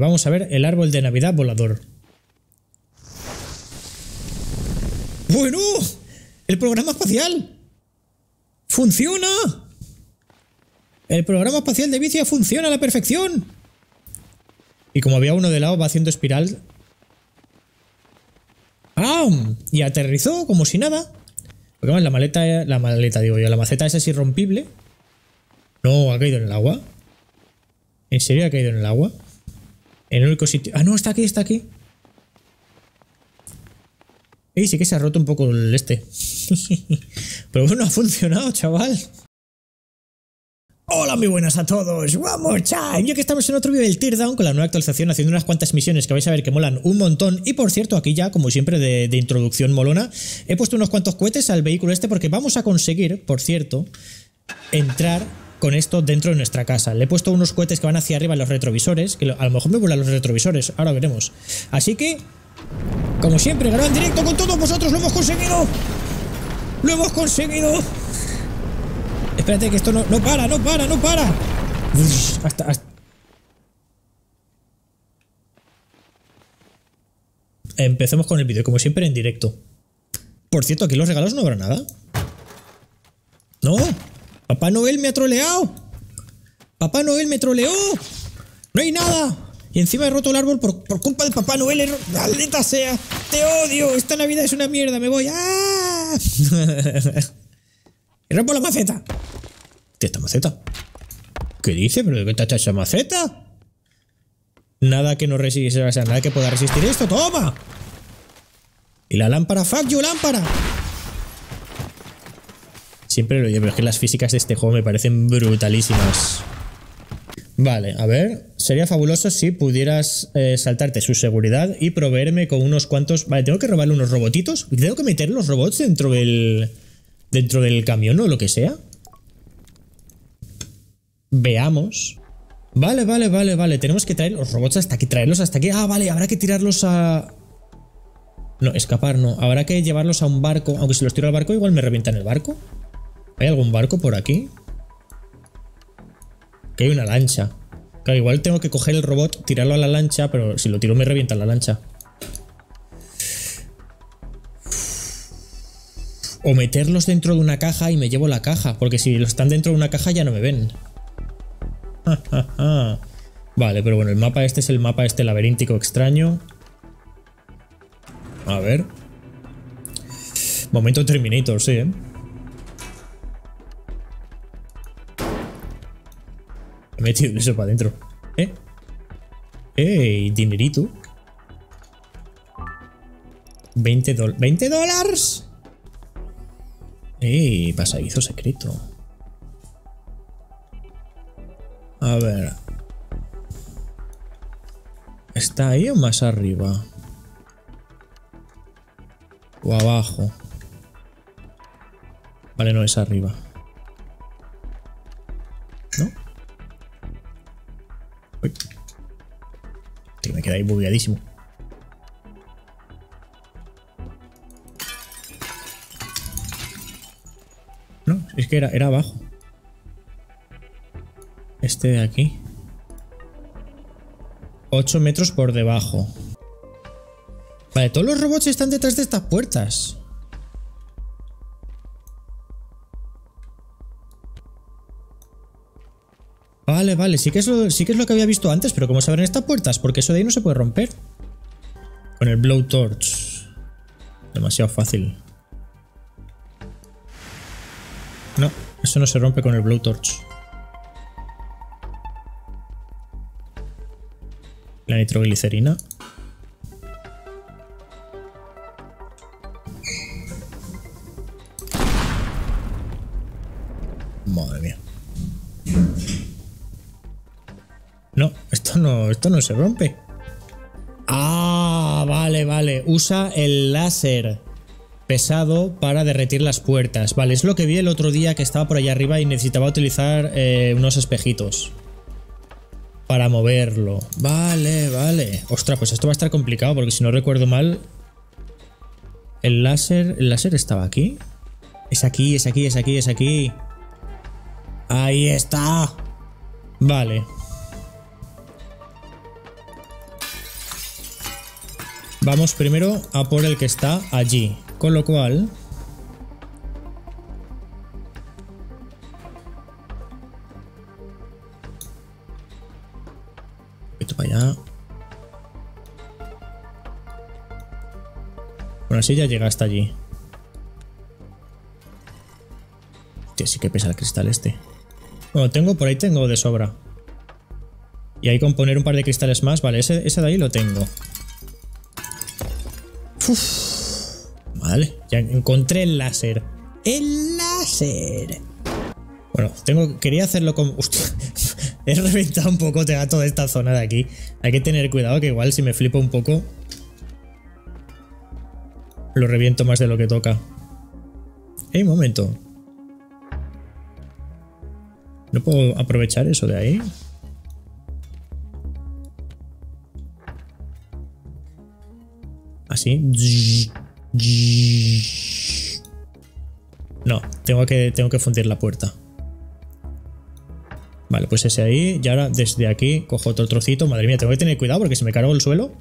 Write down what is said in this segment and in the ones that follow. Vamos a ver el árbol de Navidad volador. ¡Bueno! ¡El programa espacial! ¡Funciona! El programa espacial de Vicia funciona a la perfección. Y como había uno de lado, va haciendo espiral. ¡Ah! Y aterrizó como si nada. Porque además la maleta digo yo, la maceta esa es irrompible. No, ha caído en el agua. ¿En serio ha caído en el agua? En el único sitio... Ah, no, está aquí, está aquí. Y sí que se ha roto un poco el este. Pero bueno, ha funcionado, chaval. Hola, muy buenas a todos. Vamos, chan. Ya que estamos en otro vídeo del Teardown con la nueva actualización, haciendo unas cuantas misiones que vais a ver que molan un montón. Y por cierto, aquí ya, como siempre, de introducción molona, he puesto unos cuantos cohetes al vehículo este porque vamos a conseguir, por cierto, entrar con esto dentro de nuestra casa. Le he puesto unos cohetes que van hacia arriba en los retrovisores, que a lo mejor me vuelan los retrovisores, ahora veremos. Así que, como siempre, grabo en directo con todos vosotros. ¡Lo hemos conseguido! ¡Lo hemos conseguido! Espérate que esto no para. Uf, hasta... Empecemos con el vídeo, como siempre, en directo. Por cierto, aquí los regalos no habrá nada. ¡No! ¡Papá Noel me ha troleado! ¡Papá Noel me troleó! ¡No hay nada! Y encima he roto el árbol por culpa de Papá Noel. ¡Maldita sea! ¡Te odio! ¡Esta Navidad es una mierda! ¡Me voy! ¡Ah! ¡Y rompo la maceta! ¿Qué esta maceta? ¿Qué dice? ¿Pero de qué te ha hecho esa maceta? Nada que no resista, o sea, nada que pueda resistir esto. ¡Toma! Y la lámpara, fuck you, lámpara. Siempre lo llevo, pero es que las físicas de este juego me parecen brutalísimas. Vale, a ver. Sería fabuloso si pudieras saltarte su seguridad y proveerme con unos cuantos... Vale, tengo que robarle unos robotitos. Tengo que meter los robots dentro del... Dentro del camión o lo que sea. Veamos. Vale. Tenemos que traer los robots hasta aquí. Traerlos hasta aquí. Ah, vale. Habrá que tirarlos a... No, escapar no. Habrá que llevarlos a un barco. Aunque si los tiro al barco igual me revientan el barco. ¿Hay algún barco por aquí? Que hay una lancha. Claro, igual tengo que coger el robot, tirarlo a la lancha. Pero si lo tiro me revienta la lancha. O meterlos dentro de una caja y me llevo la caja. Porque si los están dentro de una caja ya no me ven. Vale, pero bueno, el mapa este es el mapa este laberíntico extraño. A ver. Momento Terminator, sí, ¿eh? He metido eso para adentro. ¿Eh? ¡Ey! Dinerito. ¿$20? ¡Ey! Pasadizo secreto. A ver. ¿Está ahí o más arriba? ¿O abajo? Vale, no es arriba. ¿No? Uy. Tío, me quedé ahí bugueadísimo. No, es que era abajo. Este de aquí. 8 metros por debajo. Vale, todos los robots están detrás de estas puertas. Vale, sí que es lo que había visto antes, pero ¿cómo se abren estas puertas? Porque eso de ahí no se puede romper. Con el blowtorch. Demasiado fácil. No, eso no se rompe con el blowtorch. La nitroglicerina. Madre mía. No, esto no se rompe. Ah, vale. Usa el láser pesado para derretir las puertas. Vale, es lo que vi el otro día que estaba por allá arriba y necesitaba utilizar unos espejitos para moverlo. Vale. Ostras, pues esto va a estar complicado porque si no recuerdo mal el láser estaba aquí. Es aquí. Ahí está. Vale. Vamos primero a por el que está allí, con lo cual... Esto para allá. Bueno, así ya llega hasta allí. Hostia, sí que pesa el cristal este. Bueno, tengo por ahí, tengo de sobra. Y ahí con poner un par de cristales más, vale, ese de ahí lo tengo. Uf, vale, ya encontré el láser. ¡El láser! Bueno, quería hacerlo con... Hostia, he reventado un poco toda esta zona de aquí. Hay que tener cuidado que igual si me flipo un poco... Lo reviento más de lo que toca. ¡Ey, un momento! ¿No puedo aprovechar eso de ahí? Así. No, tengo que fundir la puerta. Vale, pues ese ahí. Y ahora desde aquí cojo otro trocito. Madre mía, tengo que tener cuidado porque si me cargo el suelo...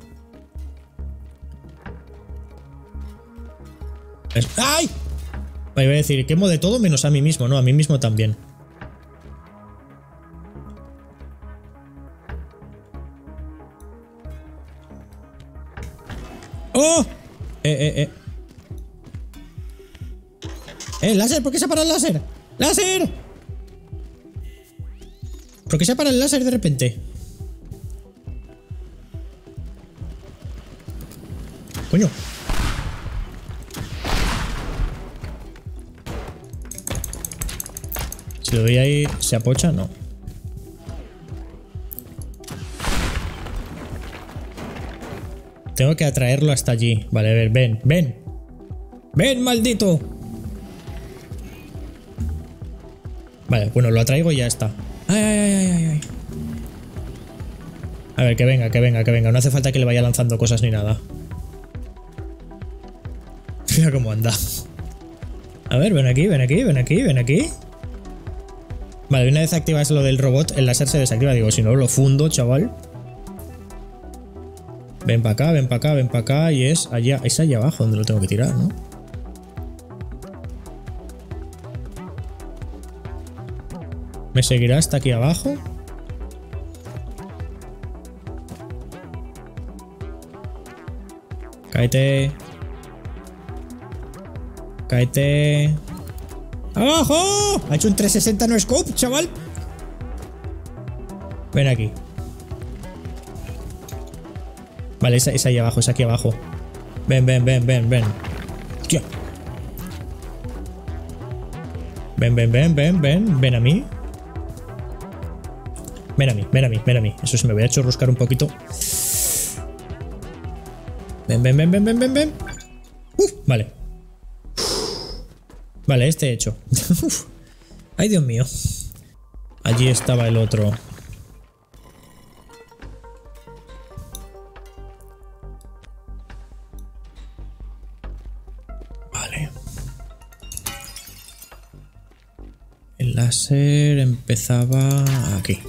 ¡Ay! Ahí voy a decir, quemo de todo menos a mí mismo. No, a mí mismo también. ¡Oh! ¡Láser! ¿Por qué se para el láser? ¡Láser! ¿Por qué se para el láser de repente? ¡Coño! Si lo doy ahí, ¿se apocha? No. Tengo que atraerlo hasta allí. Vale, a ver, ven, ven. ¡Ven, maldito! Vale, bueno, lo atraigo y ya está. ¡Ay, ay, ay, ay, ay! A ver, que venga, que venga, que venga. No hace falta que le vaya lanzando cosas ni nada. Mira cómo anda. A ver, ven aquí, ven aquí, ven aquí, ven aquí. Vale, una vez activas lo del robot, el láser se desactiva. Digo, si no, lo fundo, chaval. Ven para acá, ven para acá, ven para acá y es allá abajo donde lo tengo que tirar, ¿no? ¿Me seguirá hasta aquí abajo? Cáete. Cáete. ¡Abajo! Ha hecho un 360 no scope, chaval. Ven aquí. Vale, es ahí abajo, es aquí abajo. Ven, ven, ven, ven, ven. Hostia. Ven, ven, ven, ven, ven. Ven a mí. Ven a mí, ven a mí, ven a mí. Eso sí, me voy a churruscar un poquito. Ven, ven, ven, ven, ven, ven, ven. Vale. Vale, este hecho. Ay, Dios mío. Allí estaba el otro. Láser empezaba aquí.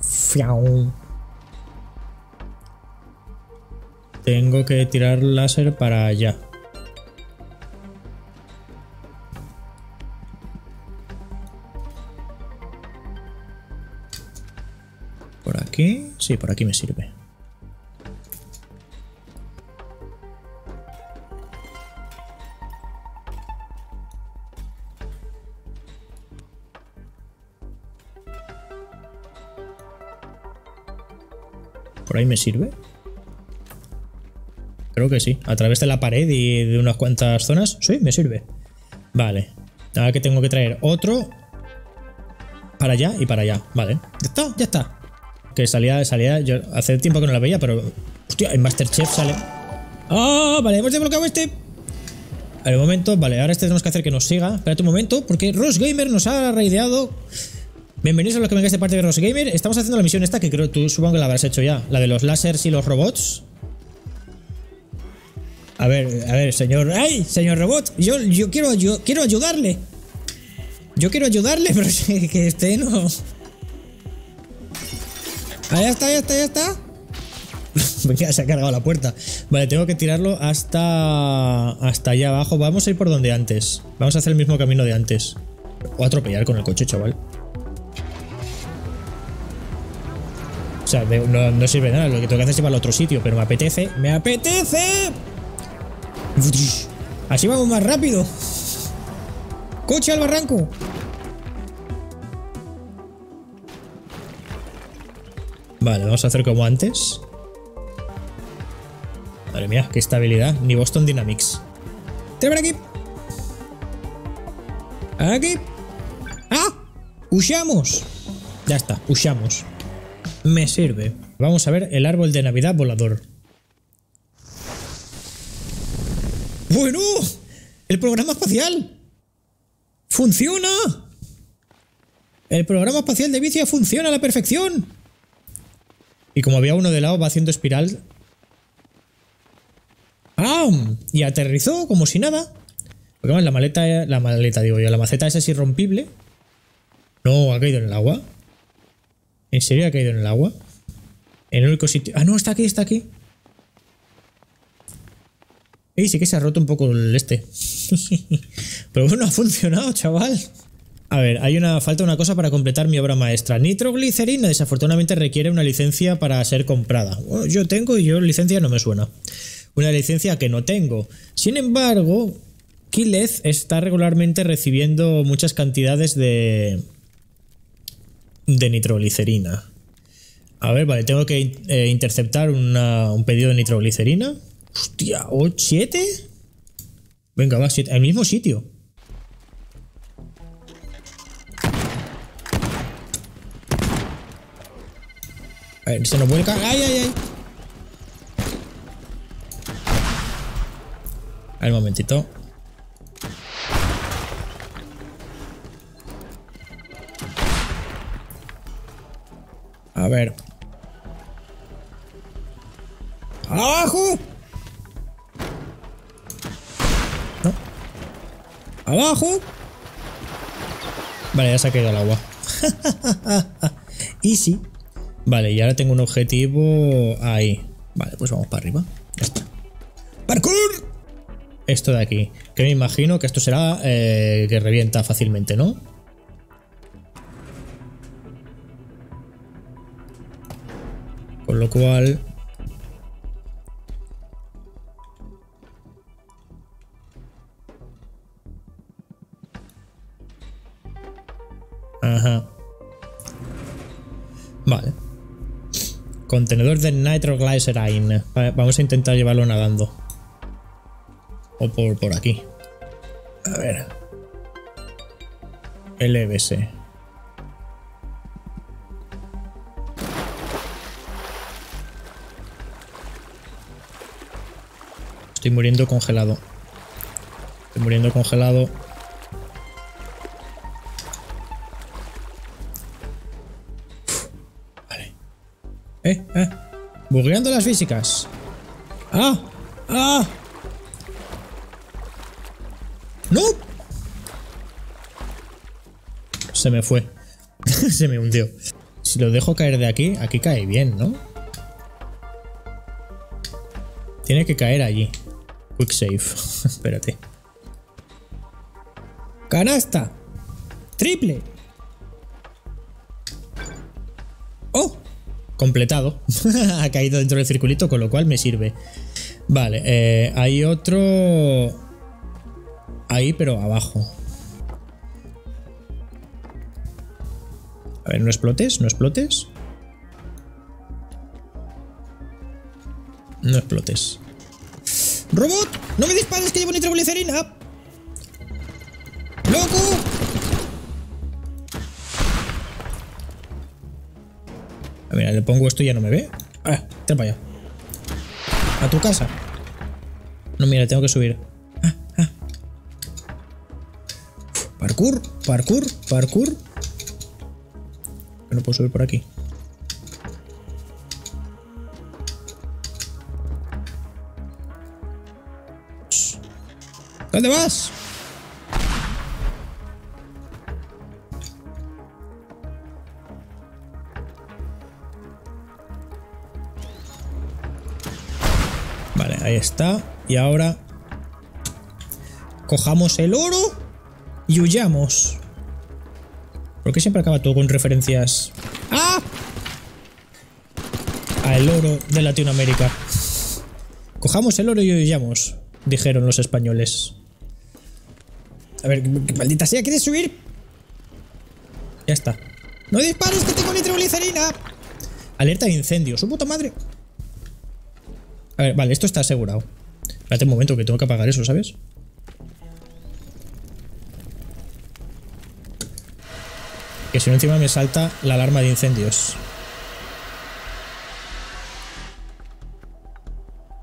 Fiau. Tengo que tirar láser para allá. ¿Por aquí? Sí, por aquí me sirve. ¿Por ahí me sirve? Creo que sí. A través de la pared y de unas cuantas zonas. Sí, me sirve. Vale. Ahora que tengo que traer otro. Para allá y para allá. Vale. Ya está, ya está. Que salía. Yo hace tiempo que no la veía, pero... Hostia, en Masterchef sale... ¡Ah! ¡Oh! Vale, hemos desbloqueado este. A ver, un momento. Vale, ahora este tenemos que hacer que nos siga. Espérate un momento, porque RossGamer nos ha raideado... Bienvenidos a los que vengáis de parte de RossGamer. Estamos haciendo la misión esta que creo tú supongo que la habrás hecho ya. La de los lásers y los robots. A ver, señor... ¡Ay, señor robot! Yo quiero ayudarle. Yo quiero ayudarle, pero que este no... Ahí está, ya está, ya está. Venga, se ha cargado la puerta. Vale, tengo que tirarlo hasta allá abajo. Vamos a ir por donde antes. Vamos a hacer el mismo camino de antes. O atropellar con el coche, chaval. O sea, no sirve nada. Lo que tengo que hacer es llevarlo a otro sitio. Pero me apetece. ¡Me apetece! Así vamos más rápido. ¡Coche al barranco! Vale, vamos a hacer como antes. Madre mía, qué estabilidad. Ni Boston Dynamics. ¡Tira por aquí! ¡Aquí! ¡Ah! ¡Hushamos! Ya está, hushamos. Me sirve. Vamos a ver el árbol de Navidad volador. ¡Bueno! ¡El programa espacial! ¡Funciona! El programa espacial de Vicia funciona a la perfección. Y como había uno de lado, va haciendo espiral. ¡Ah! Y aterrizó como si nada. Porque además la maleta digo yo, la maceta esa es irrompible. No, ha caído en el agua. ¿En serio ha caído en el agua? En el único sitio... Ah, no, está aquí, está aquí. Y sí que se ha roto un poco el este. Pero bueno, ha funcionado, chaval. A ver, falta una cosa para completar mi obra maestra. Nitroglicerina, desafortunadamente requiere una licencia para ser comprada. Bueno, yo tengo y yo licencia no me suena. Una licencia que no tengo. Sin embargo, Kilez está regularmente recibiendo muchas cantidades de nitroglicerina. A ver, vale, tengo que interceptar un pedido de nitroglicerina. Hostia, ¿7? Venga, va, 7. Al mismo sitio. A ver, se nos vuelca. ¡Ay, ay, ay! A ver, un momentito. A ver. ¡Abajo! ¿No? ¡Abajo! Vale, ya se ha caído el agua. Easy. Vale, y ahora tengo un objetivo ahí. Vale, pues vamos para arriba. Ya está. ¡Parkour! Esto de aquí. Que me imagino que esto será que revienta fácilmente, ¿no? Con lo cual... Ajá. Vale. Contenedor de nitroglicerina. Vamos a intentar llevarlo nadando. O por aquí. A ver. LBS. Estoy muriendo congelado. Estoy muriendo congelado. Bugueando las físicas. ¡Ah! ¡Ah! ¡No! Se me fue. Se me hundió. Si lo dejo caer de aquí, aquí cae bien, ¿no? Tiene que caer allí. Quick save. Espérate. ¡Canasta! ¡Triple! ¡Oh! Completado. Ha caído dentro del circulito, con lo cual me sirve. Vale, hay otro ahí, pero abajo. A ver, no explotes, no explotes. No explotes. ¡Robot! ¡No me dispares que llevo nitroglicerina! ¡Loco! Mira, le pongo esto y ya no me ve. Ah, te para allá. A tu casa. No, mira, tengo que subir. Ah, ah. Parkour, parkour, parkour. No puedo subir por aquí. ¿Dónde vas? Vale, ahí está. Y ahora cojamos el oro y huyamos. ¿Por qué siempre acaba todo con referencias? ¡Ah! Al oro de Latinoamérica. Cojamos el oro y huyamos, dijeron los españoles. A ver, maldita sea, ¿quieres subir? Ya está. ¡No dispares, que tengo nitroglicerina! Alerta de incendio, su puta madre. A ver, vale, esto está asegurado. Espérate un momento, que tengo que apagar eso, ¿sabes? Que si no, encima me salta la alarma de incendios.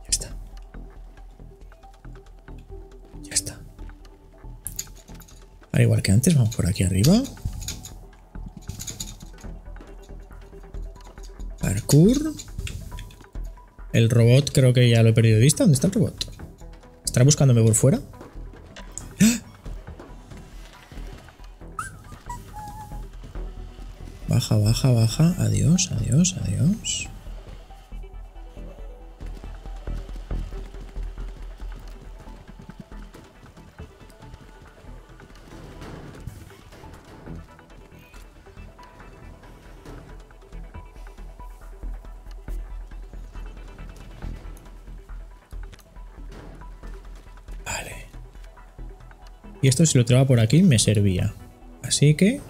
Ya está. Ya está. Al igual que antes, vamos por aquí arriba. Parkour. El robot creo que ya lo he perdido de vista. ¿Dónde está el robot? ¿Estará buscándome por fuera? ¡Ah! Baja, baja, baja. Adiós, adiós, adiós. Y esto, si lo traba por aquí, me servía. Así que...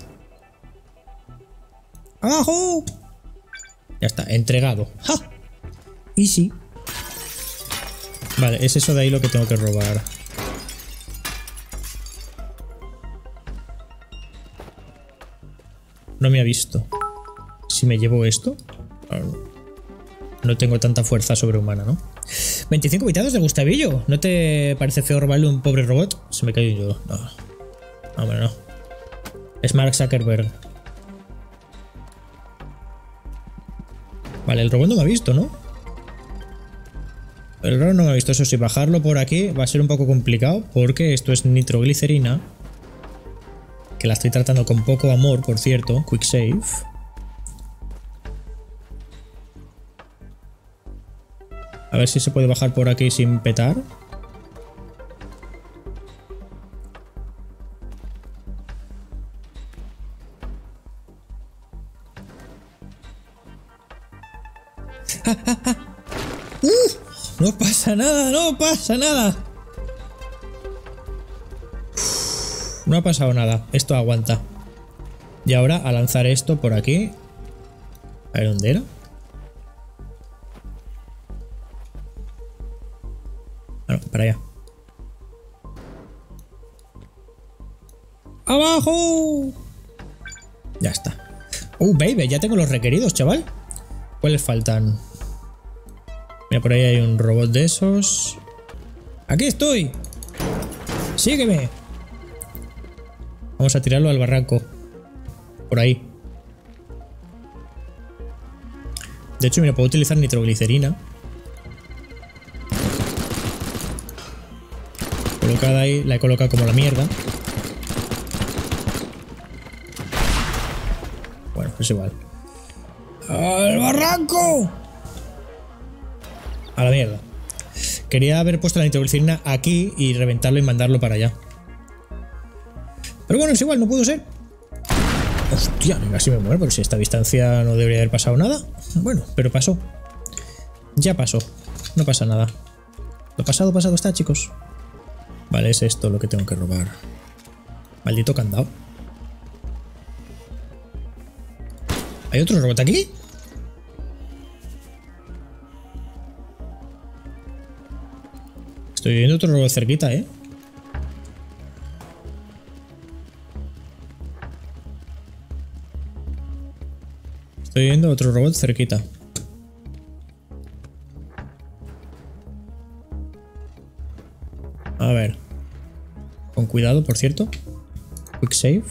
¡abajo! Ya está, entregado. ¡Ja! Easy. Vale, es eso de ahí lo que tengo que robar. No me ha visto. Si me llevo esto... no tengo tanta fuerza sobrehumana, ¿no? 25 habitados de Gustavillo. ¿No te parece feo robarle a un pobre robot? Se me cayó yo. No. Hombre, no. Es Mark Zuckerberg. Vale, el robot no me ha visto, ¿no? El robot no me ha visto. Eso sí, bajarlo por aquí va a ser un poco complicado, porque esto es nitroglicerina, que la estoy tratando con poco amor, por cierto. Quick save. A ver si se puede bajar por aquí sin petar. No pasa nada, no pasa nada. No ha pasado nada, esto aguanta. Y ahora a lanzar esto por aquí. A ver, ¿dónde era? Para allá. ¡Abajo! Ya está. ¡Oh, baby! Ya tengo los requeridos, chaval. ¿Cuáles faltan? Mira, por ahí hay un robot de esos. ¡Aquí estoy! ¡Sígueme! Vamos a tirarlo al barranco. Por ahí. De hecho, mira, puedo utilizar nitroglicerina. Colocada ahí, la he colocado como la mierda. Bueno, es igual. ¡Al barranco! A la mierda. Quería haber puesto la nitroglicerina aquí y reventarlo y mandarlo para allá. Pero bueno, es igual, no pudo ser. Hostia, casi me muero, pero si a esta distancia no debería haber pasado nada. Bueno, pero pasó. Ya pasó. No pasa nada. Lo pasado, pasado está, chicos. Vale, es esto lo que tengo que robar. Maldito candado. ¿Hay otro robot aquí? Estoy viendo otro robot cerquita, ¿eh? Estoy viendo otro robot cerquita. A ver. Con cuidado, por cierto. Quick save.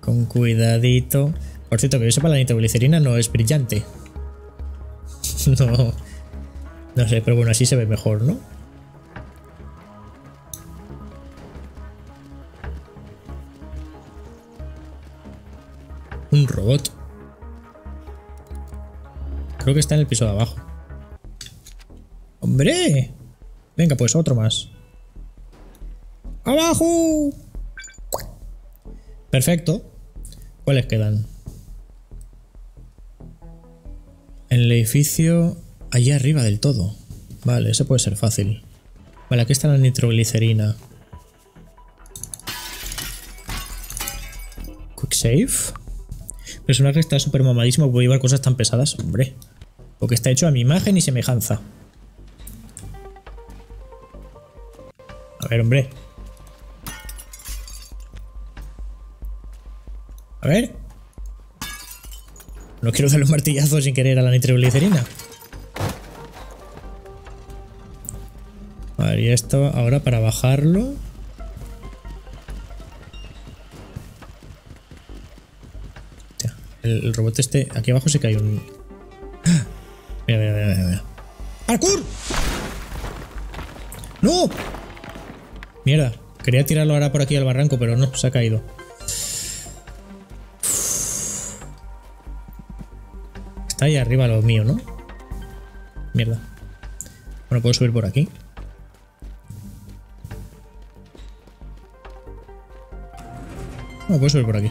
Con cuidadito. Por cierto, que yo sepa, la nitroglicerina no es brillante. No. No sé, pero bueno, así se ve mejor, ¿no? Un robot. Creo que está en el piso de abajo. ¡Hombre! Venga, pues otro más. ¡Abajo! Perfecto. ¿Cuáles quedan? En el edificio... allá arriba del todo. Vale, eso puede ser fácil. Vale, aquí está la nitroglicerina. Quick save. Personaje está súper mamadísimo. Puedo llevar cosas tan pesadas. Hombre. Porque está hecho a mi imagen y semejanza. A ver, hombre. A ver. No quiero darle un martillazo sin querer a la nitroglicerina. A ver, y esto ahora para bajarlo. El robot este... aquí abajo se cae un... ¡Ah! Mira, mira, mira, mira, mira. ¡Parkour! ¡No! Mierda. Quería tirarlo ahora por aquí al barranco, pero no, se ha caído. Está ahí arriba lo mío, ¿no? Mierda. Bueno, puedo subir por aquí. No, puedo subir por aquí.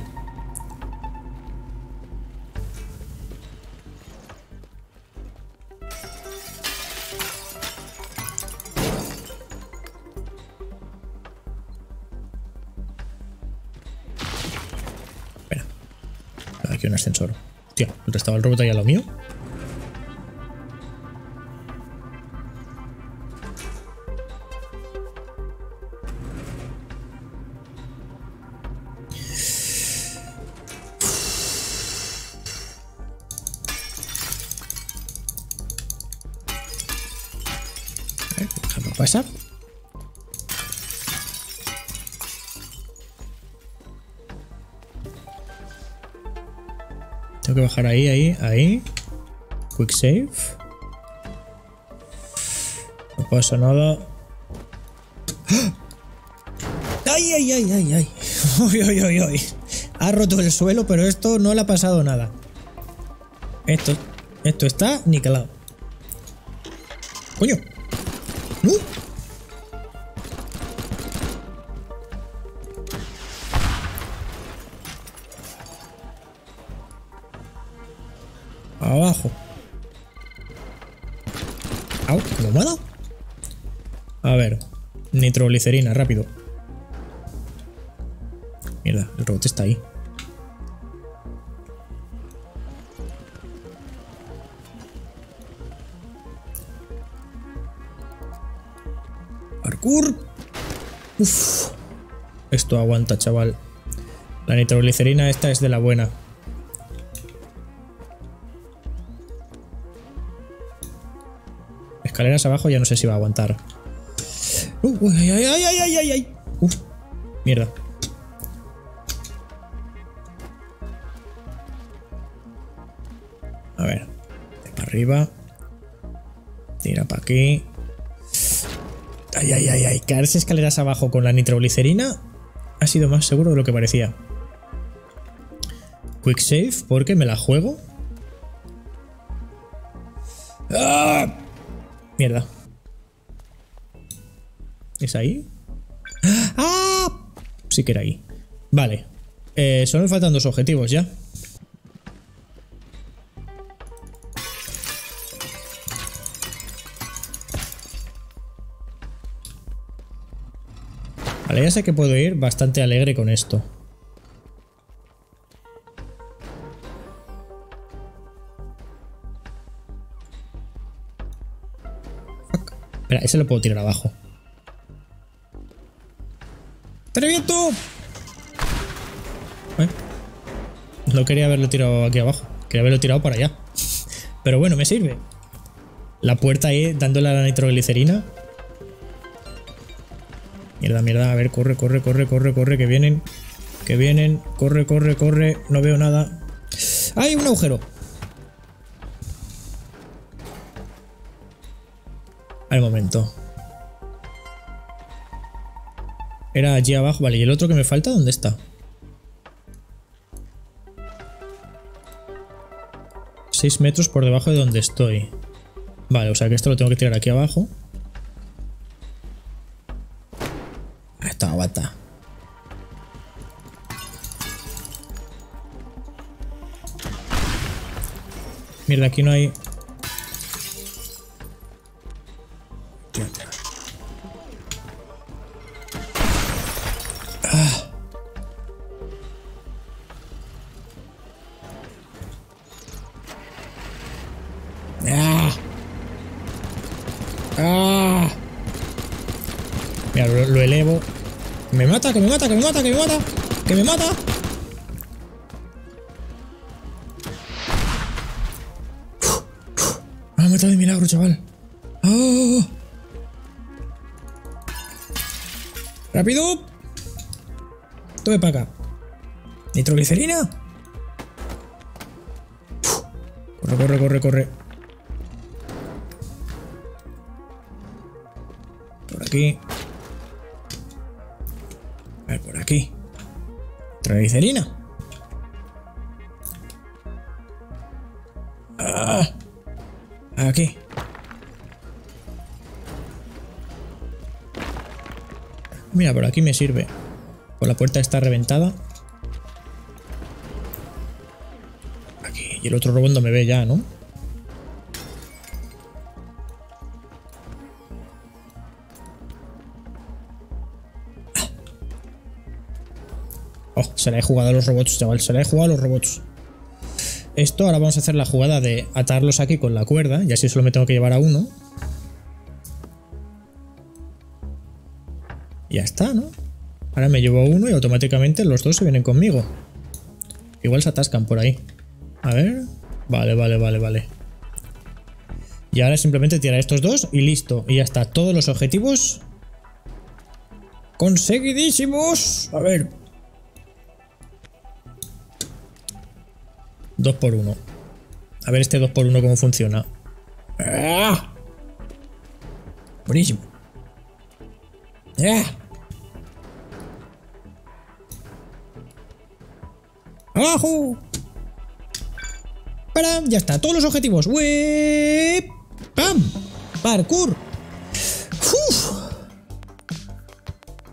Un ascensor. Tío, ¿dónde estaba el robot ahí a lo mío? A ver, déjame pasar. Tengo que bajar ahí, ahí, ahí. Quick save. No pasa nada. ¡Ay, ay, ay, ay, ay! ¡Uy, uy, uy, uy! Ha roto el suelo, pero esto no le ha pasado nada. Esto está niquelado. ¡Coño! ¡No! Abajo. Au, ¿cómo me ha dado? A ver. Nitroglicerina, rápido. Mierda, el robot está ahí. Parkour. Uf. Esto aguanta, chaval. La nitroglicerina esta es de la buena. Escaleras abajo, ya no sé si va a aguantar. ¡Ay, ay, ay, ay, ay, ay! Mierda. A ver. Para arriba. Tira para aquí. ¡Ay, ay, ay, ay! Caerse escaleras abajo con la nitroglicerina ha sido más seguro de lo que parecía. Quick save, porque me la juego. ¡Ah! Mierda. ¿Es ahí? ¡Ah! Sí que era ahí. Vale. Solo me faltan dos objetivos ya. Vale, ya sé que puedo ir bastante alegre con esto. Espera, ese lo puedo tirar abajo. ¡Treviento! No quería haberlo tirado aquí abajo. Quería haberlo tirado para allá. Pero bueno, me sirve. La puerta ahí, dándole a la nitroglicerina. Mierda, mierda. A ver, corre, corre, corre, corre, corre. Que vienen. Que vienen. Corre, corre, corre. No veo nada. ¡Hay un agujero! Al momento. Era allí abajo. Vale, ¿y el otro que me falta? ¿Dónde está? 6 metros por debajo de donde estoy. Vale, o sea que esto lo tengo que tirar aquí abajo. Esta bata. Mierda, aquí no hay... Mira, lo elevo. Me mata, que me mata, que me mata, que me mata, que me mata. Me ha matado de milagro, chaval. ¡Oh! ¡Rápido! Tome para acá. ¿Nitroglicerina? Corre, corre, corre, corre. Por aquí. A ver, por aquí. Nitroglicerina. ¡Ah! Aquí. Mira, por aquí me sirve. Por la puerta está reventada. Aquí. Y el otro robot no me ve ya, ¿no? Oh, se la he jugado a los robots, chaval. Se la he jugado a los robots. Esto, ahora vamos a hacer la jugada de atarlos aquí con la cuerda, y así solo me tengo que llevar a uno. Y ya está, ¿no? Ahora me llevo a uno y automáticamente los dos se vienen conmigo. Igual se atascan por ahí. A ver... Vale, vale, vale, vale. Y ahora simplemente tirar estos dos y listo. Y ya está, todos los objetivos... ¡conseguidísimos! A ver... 2x1. A ver este 2x1 cómo funciona. ¡Ah! Buenísimo. ¡Ah! ¡Abajo! ¡Para! Ya está. Todos los objetivos. ¡Wee! ¡Pam! ¡Parkour! ¡Uf!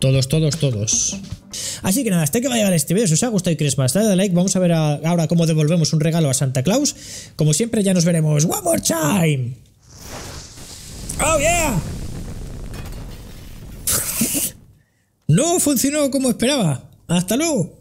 Todos, todos, todos. Así que nada, hasta que va a llegar este video. Si os ha gustado y queréis más, dale like. Vamos a ver ahora cómo devolvemos un regalo a Santa Claus. Como siempre, ya nos veremos. ¡One more time! ¡Oh, yeah! No funcionó como esperaba. ¡Hasta luego!